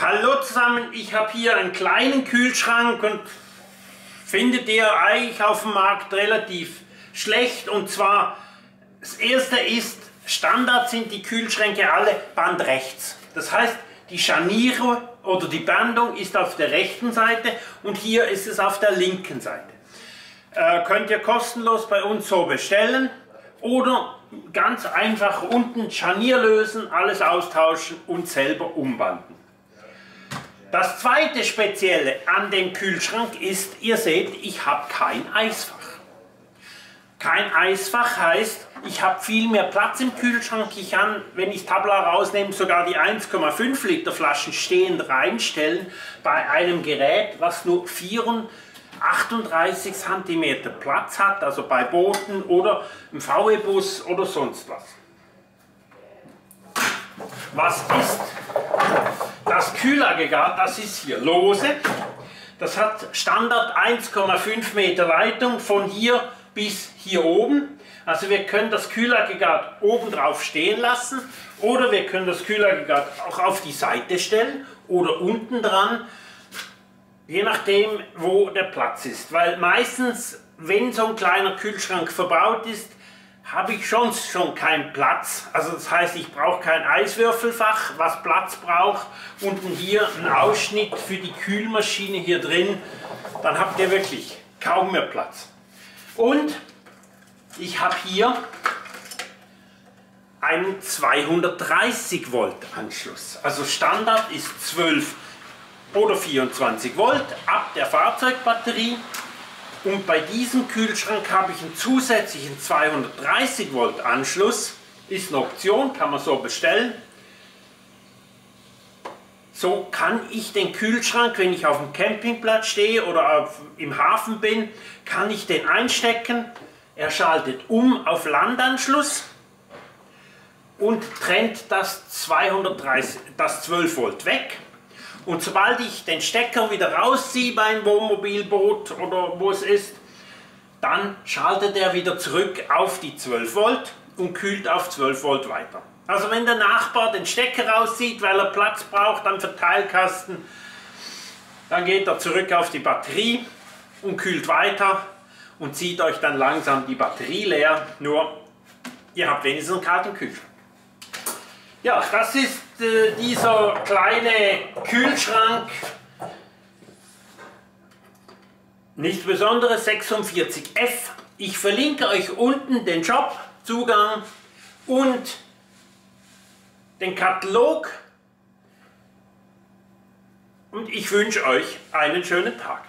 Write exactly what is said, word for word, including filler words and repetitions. Hallo zusammen, ich habe hier einen kleinen Kühlschrank und finde den eigentlich auf dem Markt relativ schlecht. Und zwar, das erste ist, Standard sind die Kühlschränke alle Band rechts. Das heißt, die Scharniere oder die Bandung ist auf der rechten Seite und hier ist es auf der linken Seite. Äh, könnt ihr kostenlos bei uns so bestellen oder ganz einfach unten Scharnier lösen, alles austauschen und selber umbanden. Das zweite Spezielle an dem Kühlschrank ist, ihr seht, ich habe kein Eisfach. Kein Eisfach heißt, ich habe viel mehr Platz im Kühlschrank. Ich kann, wenn ich Tabla rausnehme, sogar die eins Komma fünf Liter Flaschen stehend reinstellen bei einem Gerät, was nur achtunddreißig Zentimeter Platz hat, also bei Booten oder im V W-Bus oder sonst was. Was ist das Kühlaggregat? Das ist hier lose. Das hat Standard eins Komma fünf Meter Leitung von hier bis hier oben. Also wir können das Kühlaggregat oben drauf stehen lassen oder wir können das Kühlaggregat auch auf die Seite stellen oder unten dran, je nachdem wo der Platz ist. Weil meistens, wenn so ein kleiner Kühlschrank verbaut ist, habe ich sonst schon keinen Platz. Also das heißt, ich brauche kein Eiswürfelfach, was Platz braucht. Unten hier ein Ausschnitt für die Kühlmaschine hier drin. Dann habt ihr wirklich kaum mehr Platz. Und ich habe hier einen zweihundertdreißig Volt Anschluss. Also Standard ist zwölf oder vierundzwanzig Volt ab der Fahrzeugbatterie. Und bei diesem Kühlschrank habe ich einen zusätzlichen zweihundertdreißig Volt Anschluss. Ist eine Option, kann man so bestellen. So kann ich den Kühlschrank, wenn ich auf dem Campingplatz stehe oder auf, im Hafen bin, kann ich den einstecken. Er schaltet um auf Landanschluss und trennt das, das zwölf Volt weg. Und sobald ich den Stecker wieder rausziehe beim Wohnmobilboot oder wo es ist, dann schaltet er wieder zurück auf die zwölf Volt und kühlt auf zwölf Volt weiter. Also wenn der Nachbar den Stecker rauszieht, weil er Platz braucht am Verteilkasten, dann geht er zurück auf die Batterie und kühlt weiter und zieht euch dann langsam die Batterie leer. Nur, ihr habt wenigstens einen kalten Kühlschrank. Ja, das ist äh, dieser kleine Kühlschrank. Nichts Besonderes, sechsundvierzig F. Ich verlinke euch unten den Shop, Zugang und den Katalog. Und ich wünsche euch einen schönen Tag.